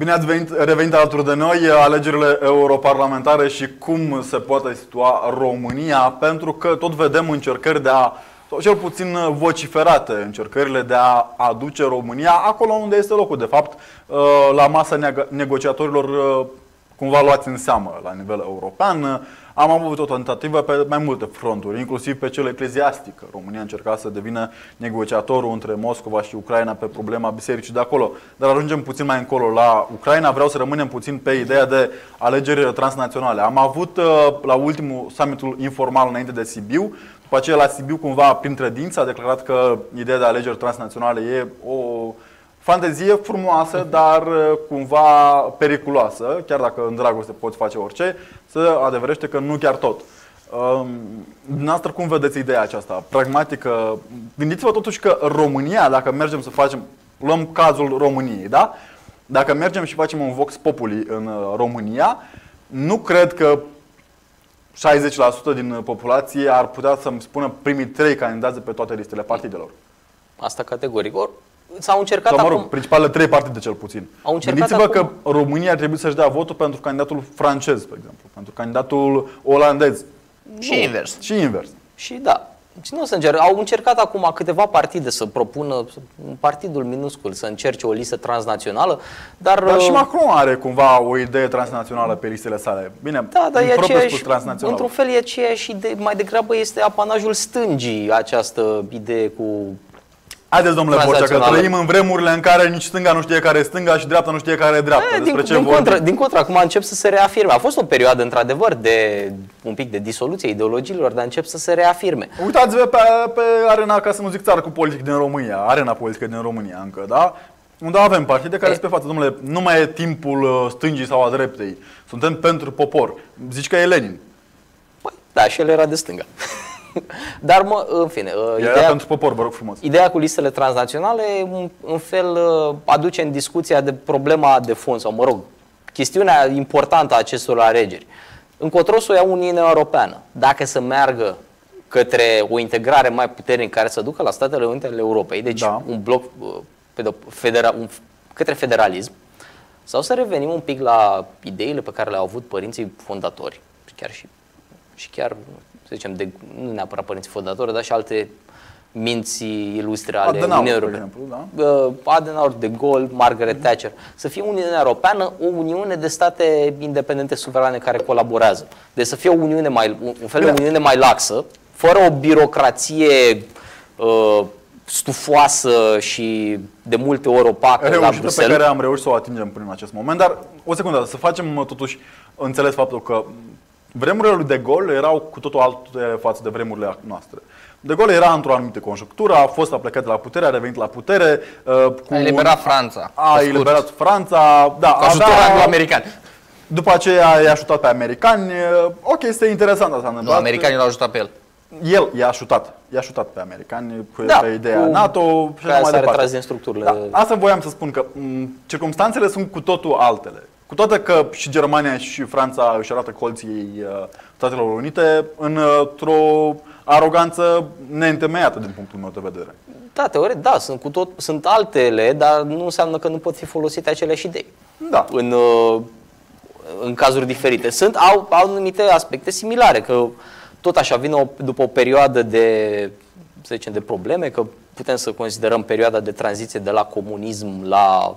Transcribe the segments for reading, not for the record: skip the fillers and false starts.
Bine ați revenit alături de noi, alegerile europarlamentare și cum se poate situa România, pentru că tot vedem încercări de a, sau cel puțin vociferate, încercările de a aduce România acolo unde este locul, de fapt, la masa negociatorilor cumva luați în seamă la nivel european. Am avut o tentativă pe mai multe fronturi, inclusiv pe cel ecleziastic. România a încercat să devină negociatorul între Moscova și Ucraina pe problema bisericii de acolo. Dar ajungem puțin mai încolo la Ucraina. Vreau să rămânem puțin pe ideea de alegeri transnaționale. Am avut la ultimul summitul informal înainte de Sibiu. După aceea la Sibiu, cumva, printre dinți, a declarat că ideea de alegeri transnaționale e o fantezie frumoasă, dar cumva periculoasă, chiar dacă în dragoste poți face orice, se adeverește că nu chiar tot. Dumneavoastră cum vedeți ideea aceasta? Pragmatică? Gândiți-vă totuși că România, dacă mergem să facem, luăm cazul României, da? Dacă mergem și facem un vox populi în România, nu cred că 60% din populație ar putea să-mi spună primii 3 candidați pe toate listele partidelor. Asta categoric. S-au încercat, sau, mă rog, acum principalele 3 partide cel puțin. Gândiți-vă că România ar trebui să-și dea votul pentru candidatul francez, pe exemplu, pentru candidatul olandez. Și nu, invers. Și invers. Și da. Nu să încerc. Au încercat acum câteva partide să propună, partidul minuscul, să încerce o listă transnațională, dar și Macron are cumva o idee transnațională pe listele sale. Bine, da, dar într-un fel e aceea și mai degrabă este apanajul stângii această idee cu... Haideți, domnule Borcea, că trăim în vremurile în care nici stânga nu știe care e stânga și dreapta nu știe care e dreapta. Din contră, acum încep să se reafirme. A fost o perioadă, într-adevăr, de un pic de disoluție ideologiilor, dar încep să se reafirme. Uitați-vă pe arena, ca să nu zic țară cu politic din România, arena politică din România încă, da? Unde avem partide care sunt pe față. Domnule, nu mai e timpul stângii sau a dreptei. Suntem pentru popor. Zici că e Lenin. Păi, da, și el era de stânga. Dar, în fine, ideea pentru popor, vă rog frumos. Ideea cu listele transnaționale, în fel, aduce în discuția de problema de fond, sau, mă rog, chestiunea importantă a acestor alegeri. Încotro să o ia Uniunea Europeană. Dacă să meargă către o integrare mai puternică care să ducă la Statele Unite ale Europei, deci da, un bloc către federalism, sau să revenim un pic la ideile pe care le-au avut părinții fondatori, chiar să zicem, nu neapărat părinții fondatori, dar și alte minți ilustre ale Uniunii Europene. Da? Adenauer, De Gaulle, Margaret Thatcher. Să fie Uniunea Europeană o uniune de state independente, suverane, care colaborează. Deci să fie o uniune mai laxă, fără o birocrație stufoasă și de multe ori opacă la Bruxelles. Pe care am reușit să o atingem prin acest moment, dar o secundă, să facem totuși înțeles faptul că vremurile lui De Gaulle erau cu totul altele față de vremurile noastre. De Gaulle era într-o anumită conjunctură, a fost plecat de la putere, a revenit la putere. A eliberat Franța. A eliberat Franța, da. Cu ajutorul anglo-american. După aceea i-a ajutat pe americani. Ok, este interesant asta. Nu, americanii l-au ajutat pe el. El i-a ajutat. I-a ajutat pe americani cu ideea NATO și mai departe. Din structurile. Da, asta voiam să spun, că circumstanțele sunt cu totul altele. Cu toate că și Germania și Franța își arată colții Statelor Unite într-o aroganță neîntemeiată din punctul meu de vedere. Da, teoretic, da, sunt altele, dar nu înseamnă că nu pot fi folosite aceleași idei. Da. În cazuri diferite. Au anumite aspecte similare, că tot așa vine după o perioadă de, să zicem, de probleme, că putem să considerăm perioada de tranziție de la comunism la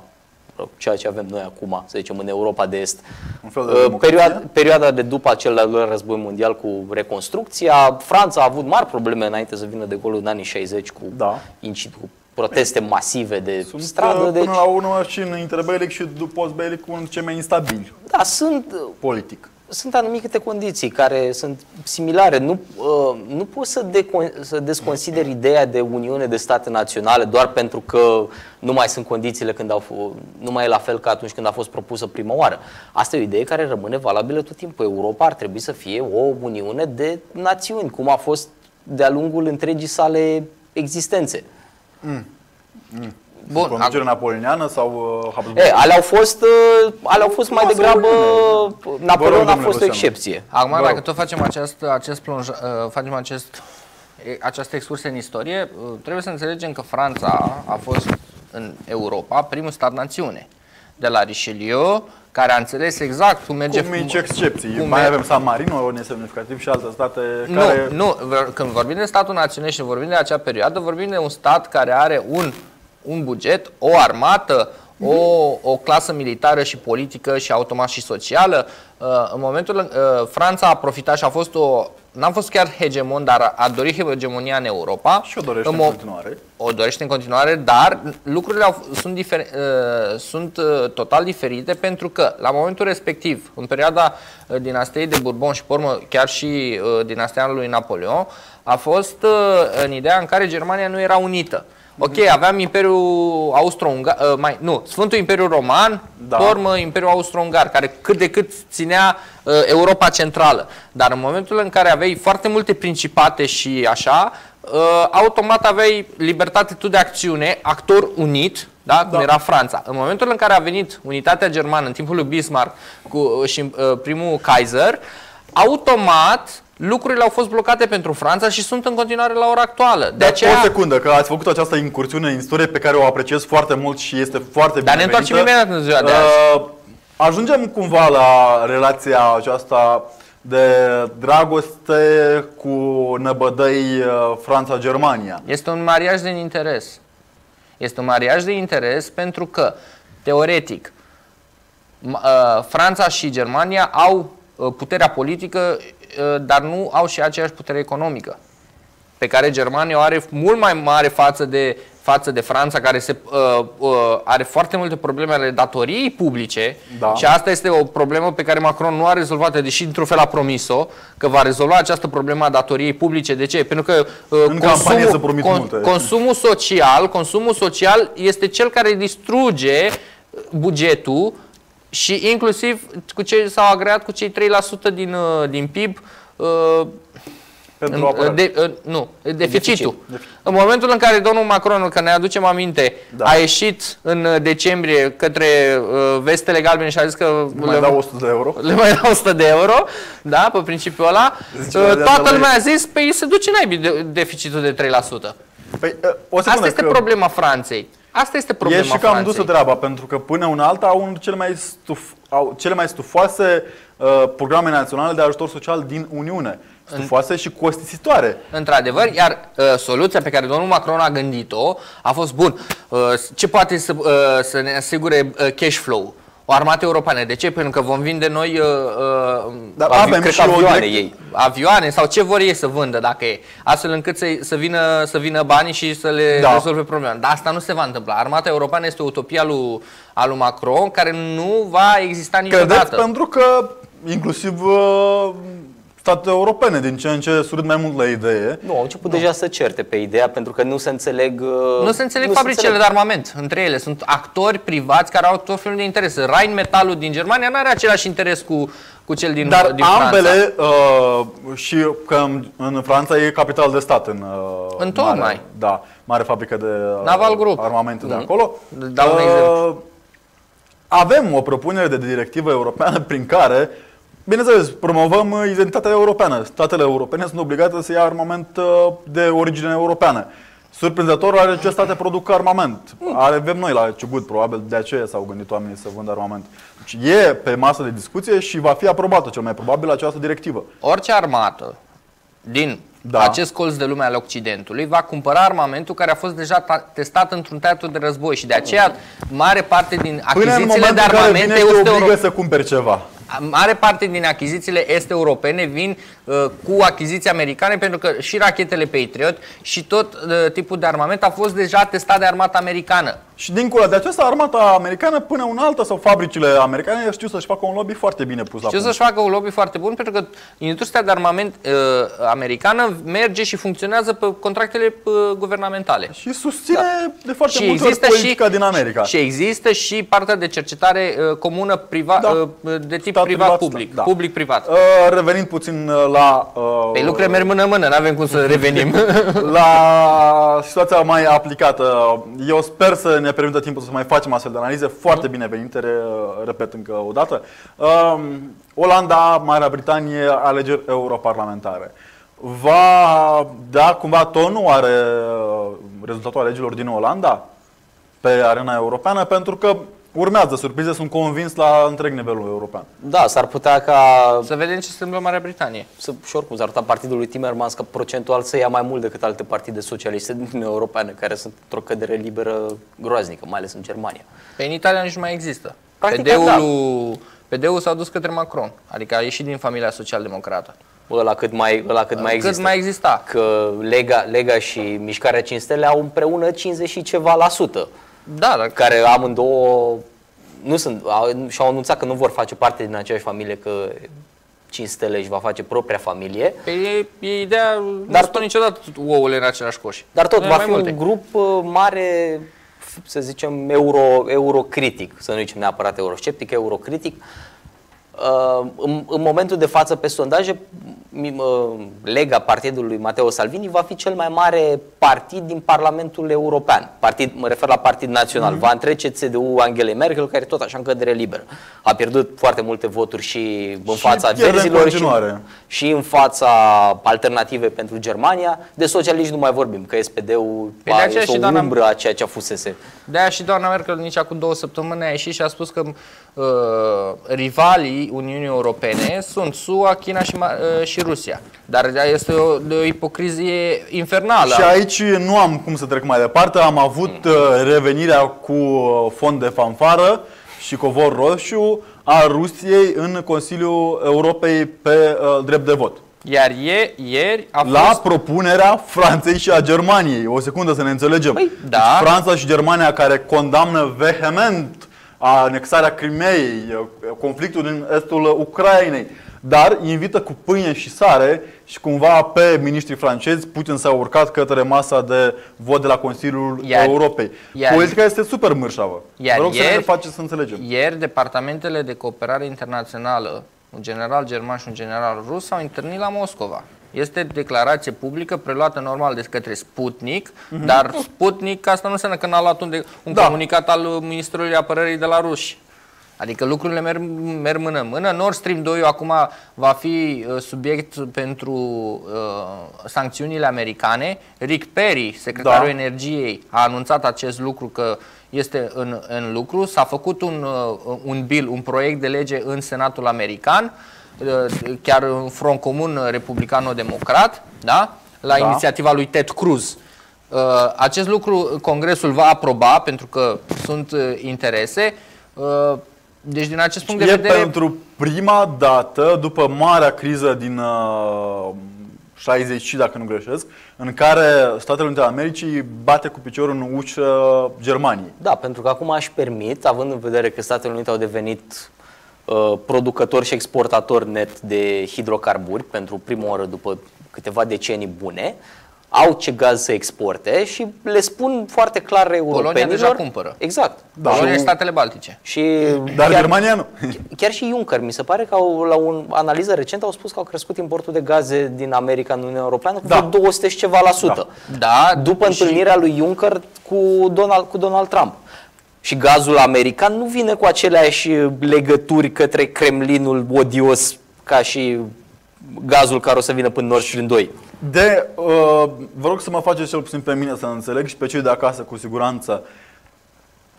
ceea ce avem noi acum, să zicem, în Europa de Est. Perioada de după acel al doilea război mondial cu reconstrucția. Franța a avut mari probleme înainte să vină De Gaulle în anii 60 cu proteste masive de stradă. Deci, până la urmă, și în interbelic și postbelic, unul cei mai instabili. Da, politic. Sunt anumite condiții care sunt similare. Nu poți să desconsideri ideea de uniune de state naționale doar pentru că nu mai sunt condițiile nu mai e la fel ca atunci când a fost propusă prima oară. Asta e o idee care rămâne valabilă tot timpul. Europa ar trebui să fie o uniune de națiuni, cum a fost de-a lungul întregii sale existențe. Bun, conducerea napoleoniană sau ale au fost mai degrabă. Napoleon a fost o excepție. Acum, dacă tot facem această excursie în istorie, trebuie să înțelegem că Franța a fost în Europa primul stat-națiune. de la Richelieu, care a înțeles exact cum merge... Cu mici excepții. Mai avem San Marino, nesemnificativ, și alte state care... Nu, când vorbim de statul naționist și vorbim de acea perioadă, vorbim de un stat care are un buget, o armată, o clasă militară și politică și automat și socială. În momentul Franța a profitat și a fost o... N-a fost chiar hegemon, dar a dorit hegemonia în Europa. Și o dorește în continuare. O dorește în continuare, dar lucrurile sunt total diferite, pentru că la momentul respectiv, în perioada dinastiei de Bourbon și, pe urmă, chiar și dinastia lui Napoleon, a fost în ideea în care Germania nu era unită. Ok, aveam Imperiul Austro-Ungar, Sfântul Imperiu Roman, da. Pe urmă Imperiul Austro-Ungar, care cât de cât ținea Europa Centrală. Dar în momentul în care aveai foarte multe principate și așa, automat aveai libertate tu de acțiune, actor unit, da? Da. Cum era Franța. În momentul în care a venit unitatea germană, în timpul lui Bismarck și primul Kaiser, automat... Lucrurile au fost blocate pentru Franța și sunt în continuare la ora actuală. De aceea... O secundă, că ați făcut această incursiune în istorie pe care o apreciez foarte mult și este foarte bine. Dar ne întoarcem imediat în ziua de azi. Ajungem cumva la relația aceasta de dragoste cu năbădăi Franța-Germania. Este un mariaj de interes. Este un mariaj de interes pentru că, teoretic, Franța și Germania au puterea politică, dar nu au și aceeași putere economică, pe care Germania o are mult mai mare față de Franța, care are foarte multe probleme ale datoriei publice, da. Și asta este o problemă pe care Macron nu a rezolvat-o, deși într-un fel a promis-o, că va rezolva această problemă a datoriei publice. De ce? Pentru că consumul social este cel care distruge bugetul. Și inclusiv cu ce s-au agreat cu cei 3% din PIB deficitul. În momentul în care domnul Macron, că ne aducem aminte, da. A ieșit în decembrie către vestele galbene și a zis că le mai dau 100 de euro, da, pe principiul ăla, toată lumea a zis, păi se duce naibii deficitul de 3%. Păi, asta este problema Franței. Asta este problema Franței. E și cam dusă treaba, pentru că până una alta au cele mai stufoase programe naționale de ajutor social din Uniune. Stufoase și costisitoare. Într-adevăr, iar soluția pe care domnul Macron a gândit-o a fost, bun, ce poate să ne asigure cash flow? O armată europeană. De ce? Pentru că vom vinde noi avioane sau ce vor ei să vândă, dacă e, astfel încât să vină banii și să le rezolve problema. Dar asta nu se va întâmpla. Armata europeană este utopia lui Macron, care nu va exista niciodată. Credeți? Pentru că inclusiv statele europene din ce în ce surâd mai mult la idee. Nu, au început deja să certe pe ideea, pentru că nu se înțeleg... Nu se înțeleg fabricile de armament între ele. Sunt actori privați care au tot felul de interese. Rheinmetall-ul din Germania nu are același interes cu cel din Franța. Dar ambele, și că în Franța e capital de stat. Mare fabrică de Naval Group. Armamente de acolo. Dau un exemplu. Avem o propunere de directivă europeană prin care, bineînțeles, promovăm identitatea europeană. Statele europene sunt obligate să ia armament de origine europeană. Surprinzător, are ce state produc armament. Avem noi la Ciugut, probabil, de aceea s-au gândit oamenii să vândă armament. Deci e pe masă de discuție și va fi aprobată, cel mai probabil, această directivă. Orice armată din acest colț de lume al Occidentului va cumpăra armamentul care a fost deja testat într-un teatru de război și de aceea mare parte din achizițiile de armament obligă să cumperi ceva. Mare parte din achizițiile est-europene vin cu achiziții americane, pentru că și rachetele Patriot și tot tipul de armament a fost deja testat de armata americană. Și dincolo de aceasta, armata americană până una alta sau fabricile americane știu să-și facă un lobby foarte bine pus la punct. Știu să-și facă un lobby foarte bun, pentru că industria de armament americană merge și funcționează pe contractele guvernamentale. Și susține de foarte multe ori politica din America. Și există și partea de cercetare comună de tip privat-public. Public-privat. Revenind puțin la... Pe lucrurile merg mână-mână, nu avem cum să revenim. La situația mai aplicată. Eu sper să ne permită timpul să mai facem astfel de analize foarte binevenite, repet încă o dată. Olanda, Marea Britanie, alegeri europarlamentare. Va da cumva tonul rezultatul alegerilor din Olanda pe arena europeană, pentru că urmează surprize, sunt convins, la întreg nivelul european. Da, s-ar putea ca... Să vedem ce se întâmplă în Marea Britanie. Și oricum s-ar putea partidul lui Timmermans ca procentual să ia mai mult decât alte partide socialiste din Uniunea Europeană, care sunt într-o cădere liberă groaznică, mai ales în Germania. Pe în Italia nici nu mai există. PD-ul s-a dus către Macron, adică a ieșit din familia social-democrată. Ăla cât mai exista. Că Lega și Mișcarea 5 Stele au împreună 50 și ceva la sută. Da, dar care amândouă nu sunt, și-au anunțat că nu vor face parte din aceeași familie, că 5 Stele își va face propria familie. Păi e ideea, dar tot niciodată ouăle în același coș. Dar tot va fi un grup mare, să zicem, eurocritic, să nu zicem neapărat eurosceptic, eurocritic. În momentul de față, pe sondaje, Lega partidului Mateo Salvini va fi cel mai mare partid din Parlamentul European. Partid, mă refer la partid național. Va întrece CDU-ul Angelei Merkel, care tot așa în cădere liberă. A pierdut foarte multe voturi și în fața verzilor și în fața Alternative pentru Germania. De socialiști nu mai vorbim, că SPD-ul este o umbră a ceea ce a fusese. De-aia și doamna Merkel nici acum 2 săptămâni a ieșit și a spus că rivalii Uniunii Europene sunt SUA, China și Rusia. Dar este o ipocrizie infernală. Și aici nu am cum să trec mai departe. Am avut revenirea cu fond de fanfară și covor roșu a Rusiei în Consiliul Europei pe drept de vot. Iar ieri a fost... La propunerea Franței și a Germaniei. O secundă să ne înțelegem. Păi, da. Franța și Germania, care condamnă vehement anexarea Crimeei, conflictul din estul Ucrainei, dar invită cu pâine și sare și cumva pe miniștrii francezi. Putin s-a urcat către masa de vot de la Consiliul Europei. Politica este super mârșavă. Vă rog să ne faceți să înțelegem. Ieri, departamentele de cooperare internațională, un general german și un general rus, s-au întâlnit la Moscova. Este declarație publică preluată normal de către Sputnik, dar Sputnik asta nu înseamnă că n-a luat un comunicat al Ministrului Apărării de la ruși. Adică lucrurile merg mână în mână. Nord Stream 2 acum va fi subiect pentru sancțiunile americane. Rick Perry, secretarul energiei, a anunțat acest lucru, că este în lucru. S-a făcut un proiect de lege în Senatul american, chiar un front comun republicano-democrat, da? La inițiativa lui Ted Cruz. Acest lucru Congresul va aproba pentru că sunt interese. Deci din acest punct de vedere... pentru prima dată, după marea criză din 60, dacă nu greșesc, în care Statele Unite ale Americii bate cu piciorul în ușă Germaniei. Da, pentru că acum își permit, având în vedere că Statele Unite au devenit producător și exportator net de hidrocarburi pentru prima oară după câteva decenii bune, au ce gaz să exporte și le spun foarte clar europenilor. Polonia deja cumpără. Exact. Da. Polonia și statele baltice. Dar Germania nu. Chiar și Juncker, mi se pare că la o analiză recentă au spus că au crescut importul de gaze din America în Uniunea Europeană cu 200 și ceva la sută. Da. După întâlnirea lui Juncker cu Donald Trump. Și gazul american nu vine cu aceleași legături către Kremlinul odios ca și gazul care o să vină până Nord Stream 2. Vă rog să mă faceți cel puțin pe mine să înțeleg și pe cei de acasă cu siguranță.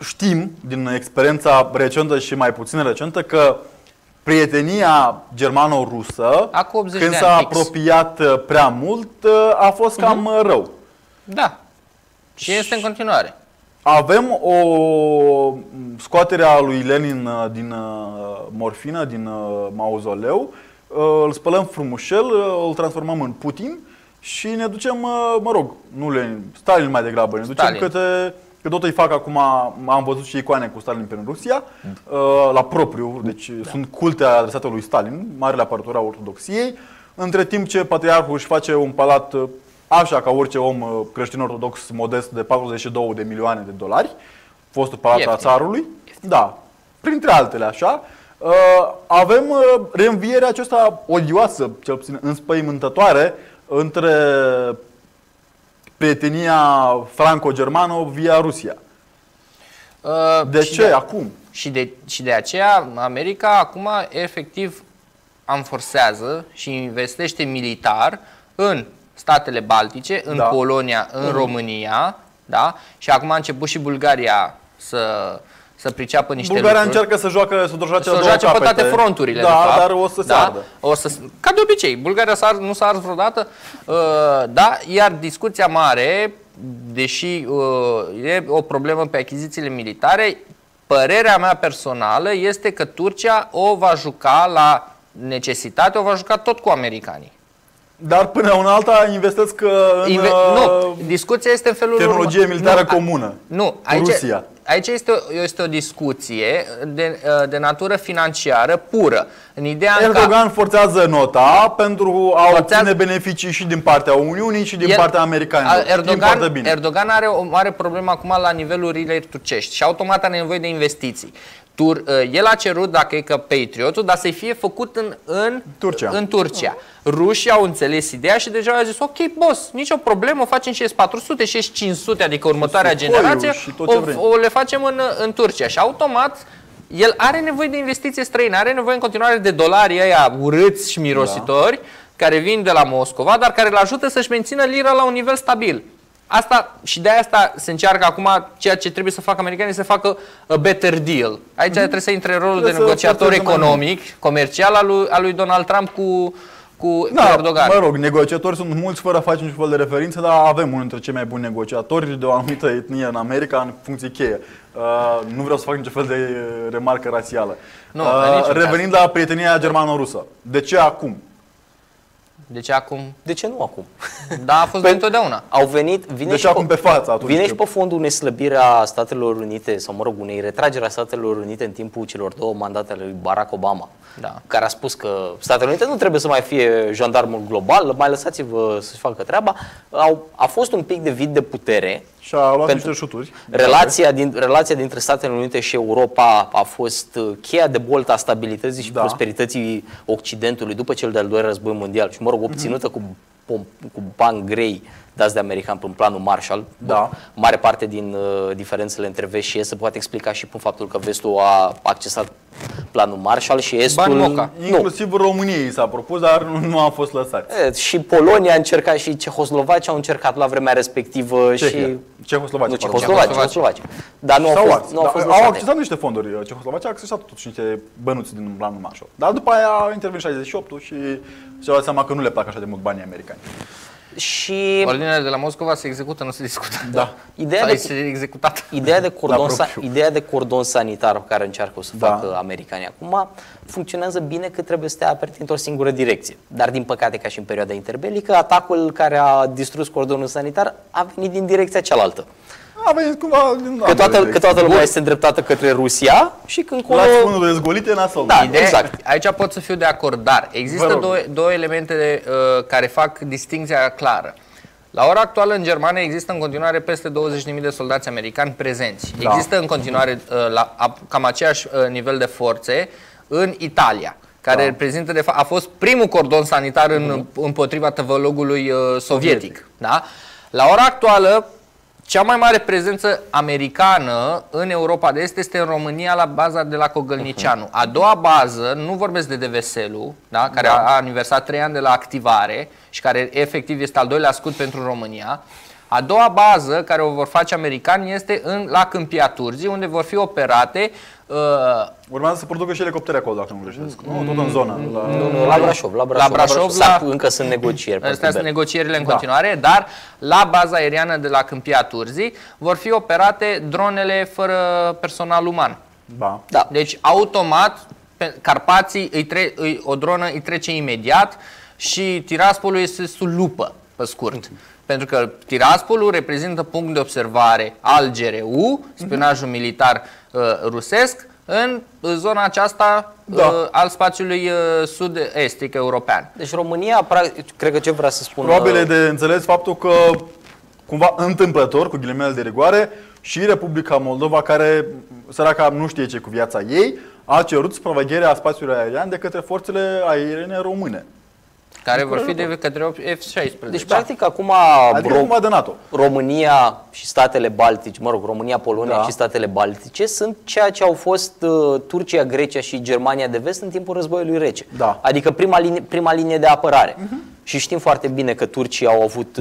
Știm din experiența recentă și mai puțin recentă că prietenia germano-rusă, când s-a apropiat prea mult, a fost cam rău. Da. Și este în continuare. Avem o scoatere a lui Lenin din morfină, din mauzoleu. Îl spălăm frumușel, îl transformăm în Putin și ne ducem, mă rog, nu Lenin, Stalin mai degrabă, ne ducem că tot îi fac acum, am văzut și icoane cu Stalin prin Rusia, la propriu, deci sunt culte adresate lui Stalin, marele apărător a ortodoxiei, între timp ce patriarhul își face un palat așa ca orice om creștin ortodox modest de 42 de milioane de dolari, fostul palat al țarului, da, printre altele așa. Avem reînvierea aceasta odioasă, cel puțin înspăimântătoare, între prietenia franco-germană via Rusia. De ce acum? Și de aceea America acum efectiv amforsează și investește militar în statele baltice, în Polonia, în România, da? Și acum a început și Bulgaria să să priceapă niște Bulgaria lucruri. Bulgaria încearcă să joace pe toate fronturile. Da, dar o să se ardă. Ca de obicei, Bulgaria nu s-a ars vreodată. Da, iar discuția mare, deși e o problemă pe achizițiile militare, părerea mea personală este că Turcia o va juca la necesitate, o va juca tot cu americanii. Dar până una alta investesc în nu, discuția este în felul tehnologie urmă. Militară nu, comună. Nu, aici, Rusia. Aici este o discuție de natură financiară pură. În ideea Erdogan forțează nota pentru a obține beneficii și din partea Uniunii și din partea americanilor. Erdogan are o mare problemă acum la nivelul rilei turcești și automat are nevoie de investiții. El a cerut, dacă e că Patriotul, dar să-i fie făcut în Turcia. Rușii au înțeles ideea și deja au zis, ok, boss, nicio problemă, facem și S-400 și S-500, adică următoarea generație, le facem în Turcia. Și automat, el are nevoie de investiție străină, are nevoie în continuare de dolari aia urâți și mirositori, care vin de la Moscova, dar care îl ajută să-și mențină lira la un nivel stabil. Asta, și de asta se încearcă acum ceea ce trebuie să facă americanii, să facă a better deal. Aici trebuie să intre rolul de negociator economic, comercial al lui Donald Trump cu Erdogan. Mă rog, negociatori sunt mulți fără a face niciun fel de referință, dar avem unul dintre cei mai buni negociatori de o anumită etnie în America în funcție cheie. Nu vreau să fac niciun fel de remarcă rasială. Revenind la prietenia germano-rusă. De ce acum? De ce acum? De ce nu acum? Da, a fost de întotdeauna. Au venit, vine și pe fondul unei slăbiri a Statelor Unite, sau mă rog, unei retrageri a Statelor Unite în timpul celor două mandate ale lui Barack Obama, care a spus că Statele Unite nu trebuie să mai fie jandarmul global, mai lăsați-vă să-și facă treaba. A fost un pic de vid de putere. Și a luat niște șuturi. Relația dintre Statele Unite și Europa a fost cheia de boltă a stabilității și prosperității Occidentului după cel de-al doilea război mondial. Și, mă rog, obținută cu bani grei dați de american în planul Marshall. Mare parte din diferențele între vest și est se poate explica și prin faptul că vestul a accesat planul Marshall și estul... Inclusiv României s-a propus, dar nu a fost lăsat. Și Polonia a încercat și Cehoslovacia au încercat la vremea respectivă și... Cehoslovacia. Dar nu au fost lăsate. Au accesat niște fonduri. Cehoslovacia a accesat totuși niște bănuți din planul Marshall. Dar după aia a intervenit 68-ul și și-a dat seama că nu le plac așa de mult banii americani. Și ordinele de la Moscova se execută, nu se discută. Ideea de cordon sanitar care încearcă să facă americanii acum funcționează bine că trebuie să te aperi într-o singură direcție. Dar din păcate, ca și în perioada interbelică, atacul care a distrus cordonul sanitar a venit din direcția cealaltă. Că toată lumea este îndreptată către Rusia și când de zgolite nasol. Exact. Aici pot să fiu de acord, dar există două elemente care fac distinția clară. La ora actuală în Germania există în continuare peste 20.000 de soldați americani prezenți. Există în continuare cam aceeași nivel de forțe în Italia, care reprezintă, de fapt, a fost primul cordon sanitar împotriva tăvălogului sovietic. La ora actuală, cea mai mare prezență americană în Europa de Est este în România, la baza de la Kogălniceanu. A doua bază, nu vorbesc de Deveselu, care a aniversat 3 ani de la activare și care efectiv este al doilea scut pentru România. A doua bază care o vor face americani este la Câmpia Turzii, unde vor fi operate... Urmează să producă și elicoptere acolo, dacă nu greșesc. Nu, tot în zonă. La Brașov. La Brașov încă sunt negocieri. Astea sunt negocierile în continuare, dar la baza aeriană de la Câmpia Turzii vor fi operate dronele fără personal uman. Deci, automat, Carpații, o dronă îi trece imediat și Tiraspolul este sub lupă, pe scurt. Pentru că Tiraspolul reprezintă punct de observare al GRU, spionajul militar rusesc, în zona aceasta al spațiului sud-estic european. Deci România, cred că ce vrea să spun... Probabil de înțeles faptul că, cumva întâmplător, cu ghilimele de rigoare, și Republica Moldova, care, săraca, nu știe ce cu viața ei, a cerut supravegherea spațiului aerian de către forțele aeriene române, care vor fi de către F-16. Deci, practic, acum România și statele baltice, mă rog, România, Polonia și statele baltice sunt ceea ce au fost Turcia, Grecia și Germania de vest în timpul războiului rece. Adică prima linie de apărare. Și știm foarte bine că Turcia au avut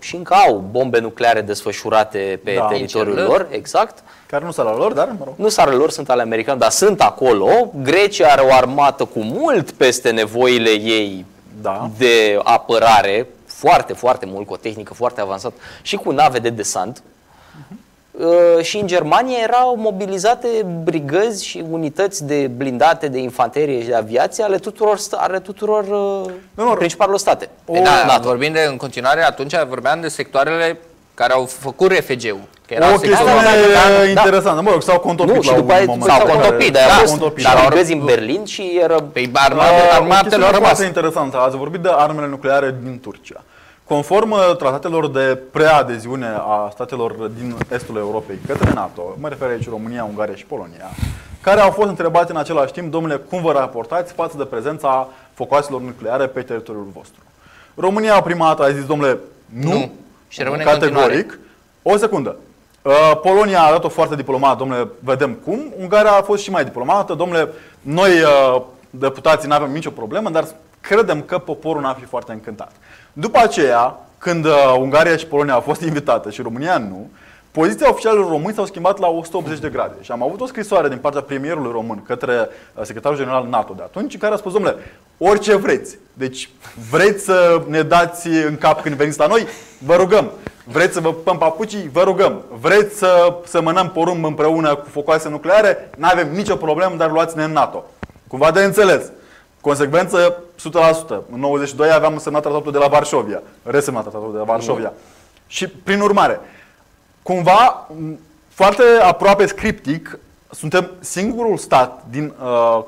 și încă au bombe nucleare desfășurate pe teritoriul lor, exact. Care nu sunt ale lor, dar mă rog. Nu sunt ale lor, sunt ale americani, dar sunt acolo. Grecia are o armată cu mult peste nevoile ei de apărare, foarte, foarte mult, cu o tehnică foarte avansată și cu nave de desant. Și în Germania erau mobilizate brigăzi și unități de blindate, de infanterie și de aviație ale tuturor, principalelor state. Vorbim în continuare, atunci vorbeam de sectoarele care au făcut RFG-ul. O chestiune interesantă, mă rog, s-au contopit la un moment. S-au contopit, dar au răgăzi în Berlin și erau... Păi armatele au rămas. Interesantă, ați vorbit de armele nucleare din Turcia. Conform tratatelor de preadeziune a statelor din estul Europei către NATO, mă refer aici România, Ungaria și Polonia, care au fost întrebate în același timp, domnule, cum vă raportați față de prezența focoaselor nucleare pe teritoriul vostru? România prima dată a zis, domnule, nu, și rămâne categoric. O secundă. Polonia a arătat-o foarte diplomată, domnule, vedem cum. Ungaria a fost și mai diplomată, domnule, noi deputații nu avem nicio problemă, dar credem că poporul n-a fi foarte încântat. După aceea, când Ungaria și Polonia au fost invitate și România nu, poziția oficialilor români s-au schimbat la 180 de grade. Și am avut o scrisoare din partea premierului român către secretarul general NATO de atunci, care a spus, domnule, orice vreți. Deci, vreți să ne dați în cap când veniți la noi? Vă rugăm. Vreți să vă păm papucii? Vă rugăm. Vreți să semănăm porumb împreună cu focoase nucleare? N-avem nicio problemă, dar luați-ne în NATO. Cumva de înțeles. Consecvență 100%. În 92 aveam semnat tratatul de la Varsovia. Resemnat tratatul de la Varsovia. Și, prin urmare, cumva, foarte aproape scriptic, suntem singurul stat din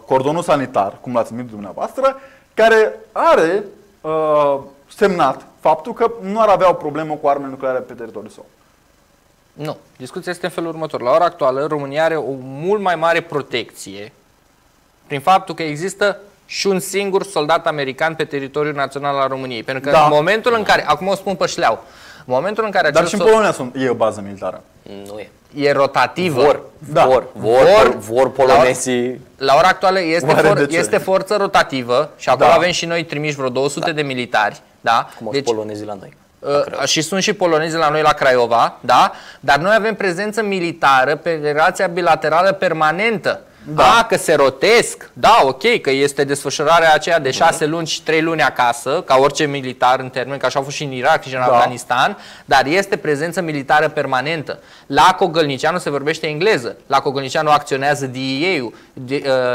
cordonul sanitar, cum l-ați numit dumneavoastră, care are semnat faptul că nu ar avea o problemă cu arme nucleare pe teritoriul său. Nu. Discuția este în felul următor. La ora actuală, România are o mult mai mare protecție prin faptul că există și un singur soldat american pe teritoriul național al României. Pentru că în momentul în care, acum o spun pe șleau, în momentul în care... Dar și în Polonia e o bază militară. Nu e. E rotativă. Vor polonezii. La ora actuală este forță rotativă și acolo avem și noi trimiși vreo 200 de militari. Cum au polonezii la noi. Și sunt și polonezi la noi la Craiova, dar noi avem prezență militară pe relația bilaterală permanentă. Că se rotesc, ok, că este desfășurarea aceea de 6 luni și 3 luni acasă, ca orice militar în termen, că așa au fost și în Irak și în Afganistan, dar este prezență militară permanentă. La Kogălniceanu se vorbește engleză, la Kogălniceanu acționează DEA-ul,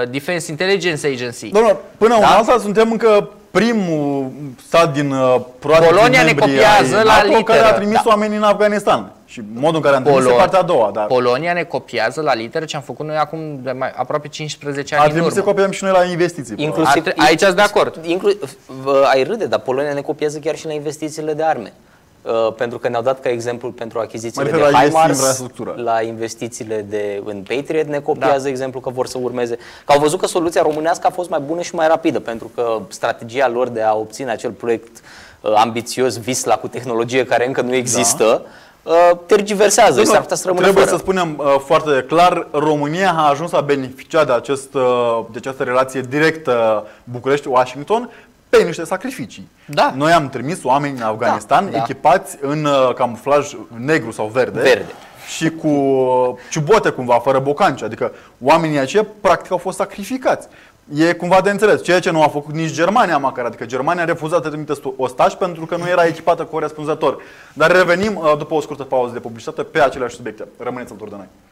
Defense Intelligence Agency. Domnule, până în asta suntem încă primul stat din Polonia ne copiază la literă. Care a trimis oamenii în Afganistan. Și modul în care am trimis partea a doua. Polonia ne copiază la literă ce am făcut noi acum de mai, aproape 15 ani în urmă. Să copiem și noi la investiții. Inclusiv, aici sunt de acord. Ai râde, dar Polonia ne copiază chiar și la investițiile de arme. Pentru că ne-au dat ca exemplu pentru achizițiile de HIMARS, la investițiile în Patriot ne copiază exemplu că vor să urmeze. Că au văzut că soluția românească a fost mai bună și mai rapidă, pentru că strategia lor de a obține acel proiect ambițios, Visla, cu tehnologie care încă nu există, tergiversează. S-ar putea să rămână fără. Să spunem foarte clar, România a ajuns a beneficia de această relație directă București-Washington, pe niște sacrificii. Noi am trimis oameni în Afganistan echipați în camuflaj negru sau verde. Și cu ciubote cumva, fără bocanci. Adică oamenii aceia practic au fost sacrificați. E cumva de înțeles. Ceea ce nu a făcut nici Germania măcar. Adică Germania a refuzat să trimite ostași pentru că nu era echipată corespunzător. Dar revenim după o scurtă pauză de publicitate pe aceleași subiecte. Rămâneți alături de noi.